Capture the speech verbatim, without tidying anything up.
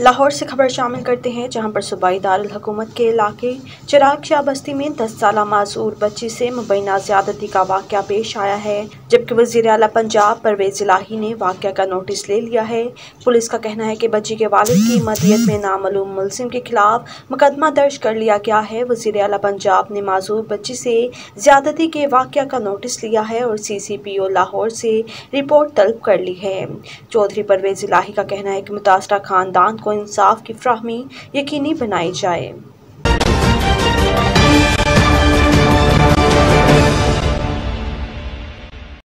लाहौर से खबर शामिल करते हैं, जहां पर सूबाई दारुल हुकूमत के इलाके चिराग शाह बस्ती में दस साल मासूर बच्ची से मुबैना ज्यादती का वाक़या पेश आया है, जबकि वज़ीर आला पंजाब परवेज़ इलाही ने वाक़या का नोटिस ले लिया है। पुलिस का कहना है कि बच्ची के वालिद की मदियत में नामालूम मुलजिम के खिलाफ मुकदमा दर्ज कर लिया गया है। वज़ीर आला पंजाब ने मासूर बच्ची से ज्यादती के वाक़या का नोटिस लिया है और सी सी पी ओ लाहौर से रिपोर्ट तलब कर ली है। चौधरी परवेज़ इलाही का कहना है कि मुतासरा खानदान को इंसाफ की फ्राहमी यकीनी बनाई जाए।